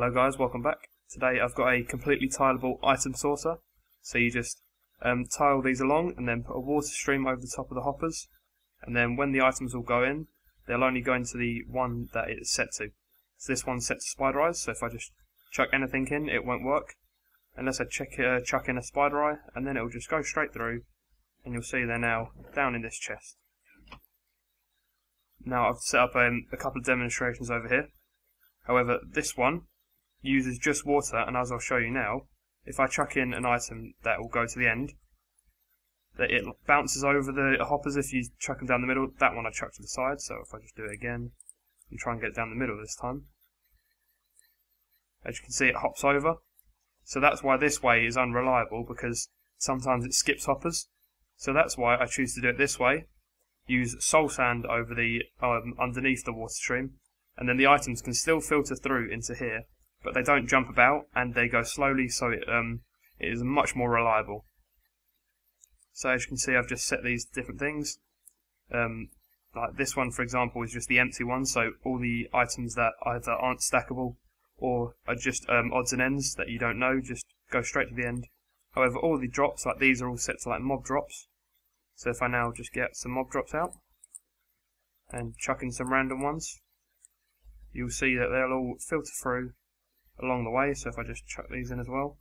Hello guys, welcome back. Today I've got a completely tileable item sorter, so you just tile these along and then put a water stream over the top of the hoppers, and then when the items all go in, they'll only go into the one that it's set to. So this one's set to spider eyes, so if I just chuck anything in, it won't work, unless I chuck in a spider eye, and then it'll just go straight through, and you'll see they're now down in this chest. Now I've set up a couple of demonstrations over here. However, this one uses just water, and as I'll show you now, if I chuck in an item that will go to the end, that it bounces over the hoppers if you chuck them down the middle. That one I chuck to the side, so if I just do it again and try and get it down the middle this time, as you can see, it hops over. So that's why this way is unreliable, because sometimes it skips hoppers. So that's why I choose to do it this way, use soul sand over the underneath the water stream, and then the items can still filter through into here, but they don't jump about and they go slowly, so it is much more reliable. So as you can see, I've just set these different things. Like this one, for example, is just the empty one, so all the items that either aren't stackable or are just odds and ends that you don't know just go straight to the end. However, all the drops, like these, are all set to like mob drops. So if I now just get some mob drops out and chuck in some random ones, you'll see that they'll all filter through along the way. So if I just chuck these in as well,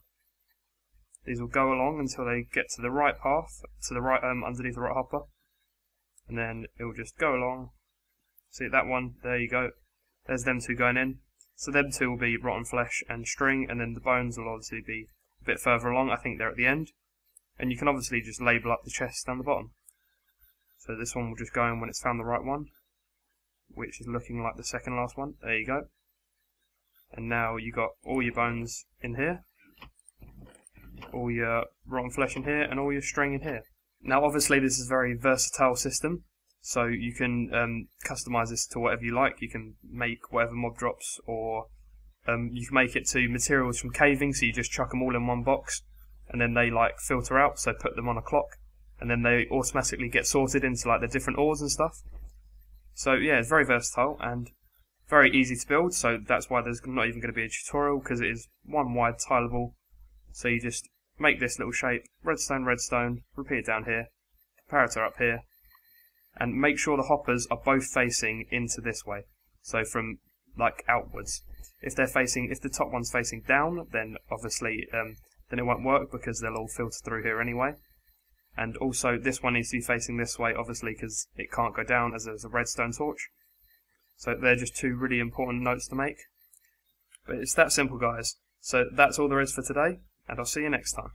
these will go along until they get to the right path, to the right underneath the right hopper, and then it will just go along. See that one? There you go. There's them two going in. So them two will be rotten flesh and string, and then the bones will obviously be a bit further along. I think they're at the end, and you can obviously just label up the chests down the bottom. So this one will just go in when it's found the right one, which is looking like the second last one. There you go. And now you got all your bones in here, all your rotten flesh in here, and all your string in here. Now obviously this is a very versatile system, so you can customize this to whatever you like. You can make whatever mob drops, or you can make it to materials from caving, so you just chuck them all in one box and then they like filter out, so put them on a clock and then they automatically get sorted into like the different ores and stuff. So yeah, it's very versatile and very easy to build, so that's why there's not even going to be a tutorial, because it is one wide tileable. So you just make this little shape, redstone, redstone, repeat it down here, comparator up here, and make sure the hoppers are both facing into this way, so from like outwards. If the top one's facing down, then obviously then it won't work, because they'll all filter through here anyway. And also this one needs to be facing this way, obviously, because it can't go down as there's a redstone torch. So they're just two really important notes to make. But it's that simple, guys. So that's all there is for today, and I'll see you next time.